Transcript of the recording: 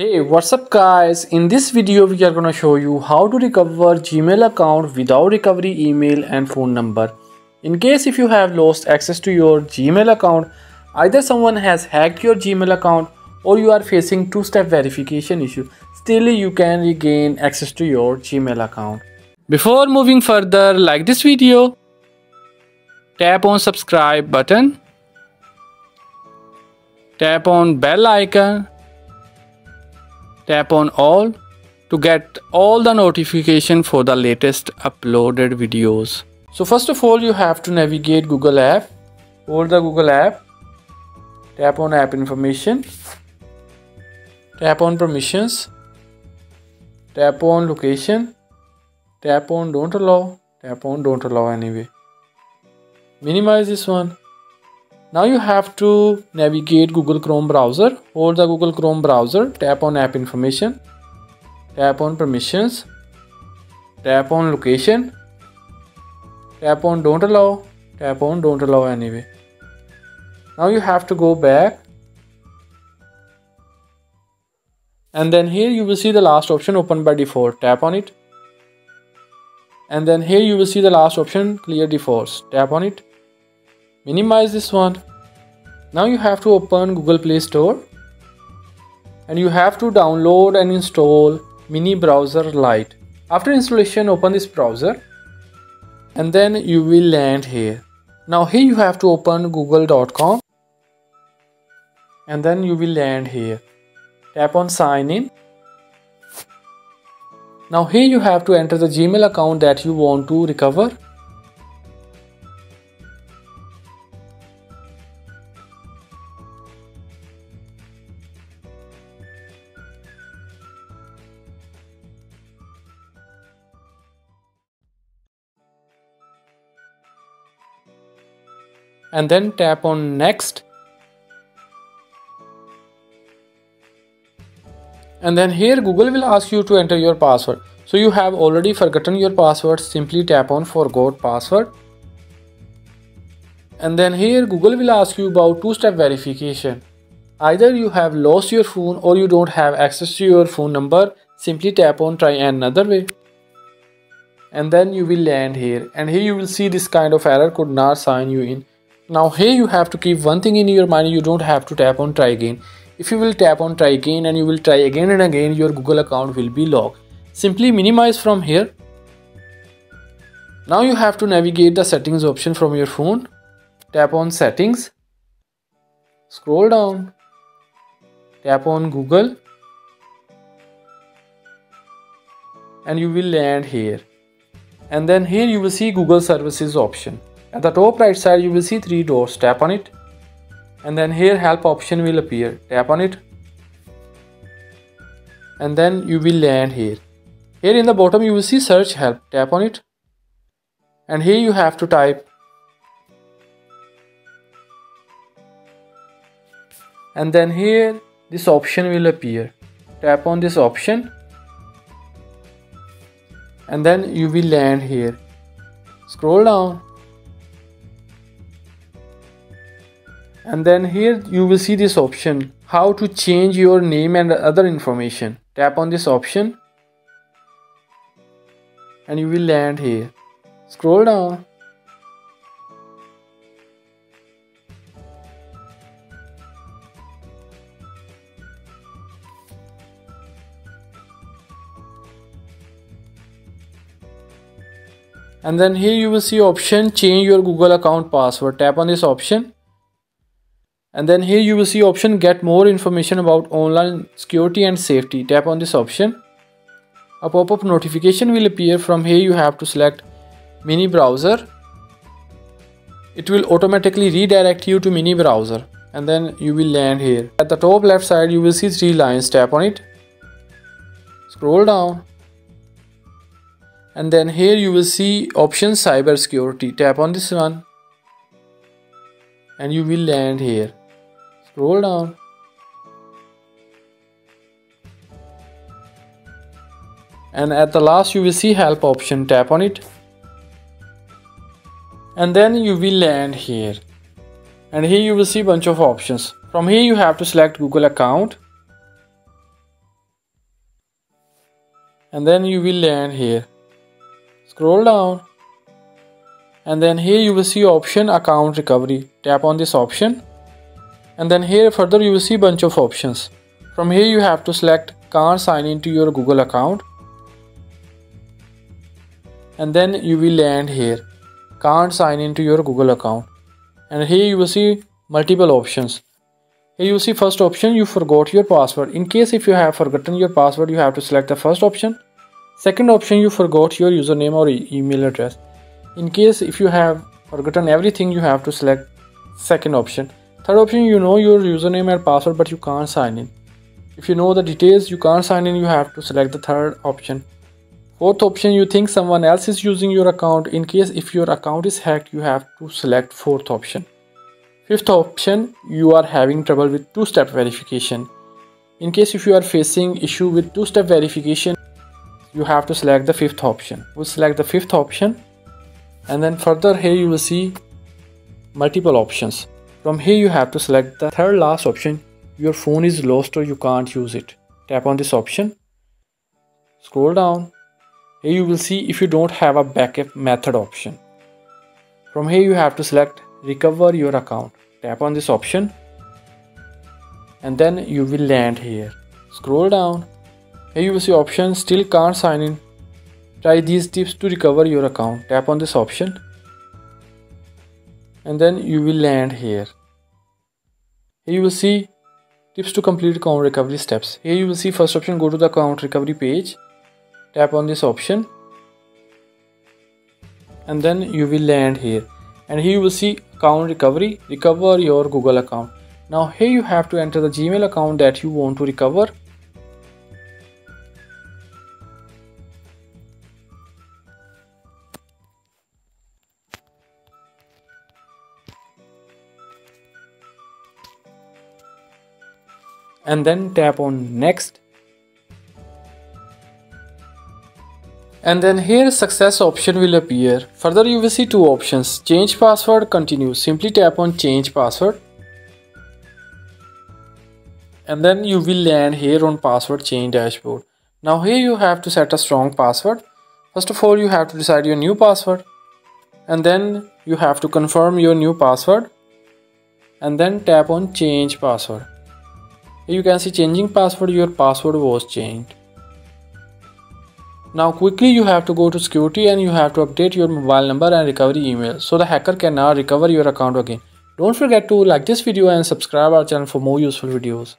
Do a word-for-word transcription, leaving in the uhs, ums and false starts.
Hey, what's up guys? In this video we are gonna show you how to recover Gmail account without recovery email and phone number. In case if you have lost access to your Gmail account, either someone has hacked your Gmail account or you are facing two-step verification issue, still you can regain access to your Gmail account. Before moving further, like this video, tap on subscribe button, tap on bell icon, tap on all to get all the notification for the latest uploaded videos. So first of all, you have to navigate Google app, hold the Google app, tap on app information, tap on permissions, tap on location, tap on don't allow, tap on don't allow anyway. Minimize this one. Now you have to navigate Google Chrome browser, hold the Google Chrome browser, tap on app information, tap on permissions, tap on location, tap on don't allow, tap on don't allow anyway. Now you have to go back and then here you will see the last option open by default, tap on it. And then here you will see the last option clear defaults, tap on it. Minimize this one. Now you have to open Google Play Store and you have to download and install mini browser lite. After installation, open this browser and then you will land here. Now here you have to open google dot com and then you will land here. Tap on sign in. Now here you have to enter the Gmail account that you want to recover. And then tap on next. And then here Google will ask you to enter your password. So you have already forgotten your password, simply tap on forgot password. And then here Google will ask you about two-step verification. Either you have lost your phone or you don't have access to your phone number, simply tap on try another way. And then you will land here and here you will see this kind of error, could not sign you in. Now here you have to keep one thing in your mind, you don't have to tap on try again. If you will tap on try again and you will try again and again, your Google account will be locked. Simply minimize from here. Now you have to navigate the settings option from your phone. Tap on settings. Scroll down. Tap on Google. And you will land here. And then here you will see Google services option. At the top right side you will see three dots, tap on it and then here help option will appear, tap on it and then you will land here. Here in the bottom you will see search help, tap on it and here you have to type and then here this option will appear, tap on this option and then you will land here. Scroll down. And then here you will see this option, how to change your name and other information. Tap on this option and you will land here. Scroll down. And then here you will see option change your Google account password. Tap on this option. And then here you will see option get more information about online security and safety. Tap on this option. A pop-up notification will appear. From here you have to select mini browser. It will automatically redirect you to mini browser. And then you will land here. At the top left side you will see three lines. Tap on it. Scroll down. And then here you will see option cyber security. Tap on this one. And you will land here. Scroll down and at the last you will see help option, tap on it and then you will land here and here you will see bunch of options. From here you have to select Google account and then you will land here. Scroll down and then here you will see option account recovery. Tap on this option and then here further you will see bunch of options. From here you have to select can't sign into your Google account and then you will land here, can't sign into your Google account, and here you will see multiple options. Here you see first option, you forgot your password. In case if you have forgotten your password, you have to select the first option. Second option, you forgot your username or e email address. In case if you have forgotten everything, you have to select second option. Third option, you know your username and password but you can't sign in. If you know the details, you can't sign in, you have to select the third option. Fourth option, you think someone else is using your account. In case if your account is hacked, you have to select fourth option. Fifth option, you are having trouble with two-step verification. In case if you are facing issue with two-step verification, you have to select the fifth option. We'll select the fifth option and then further here you will see multiple options. From here you have to select the third last option, your phone is lost or you can't use it. Tap on this option, scroll down. Here you will see if you don't have a backup method option. From here you have to select recover your account. Tap on this option and then you will land here. Scroll down. Here you will see option still can't sign in. Try these tips to recover your account. Tap on this option and then you will land here. Here you will see tips to complete account recovery steps. Here you will see first option, go to the account recovery page. Tap on this option and then you will land here, and here you will see account recovery, recover your Google account. Now here you have to enter the Gmail account that you want to recover. And then tap on next. And then here success option will appear. Further you will see two options, change password, continue. Simply tap on change password. And then you will land here on password change dashboard. Now here you have to set a strong password. First of all you have to decide your new password. And then you have to confirm your new password. And then tap on change password. Here you can see changing password, your password was changed. Now quickly you have to go to security and you have to update your mobile number and recovery email so the hacker can now recover your account again. Don't forget to like this video and subscribe our channel for more useful videos.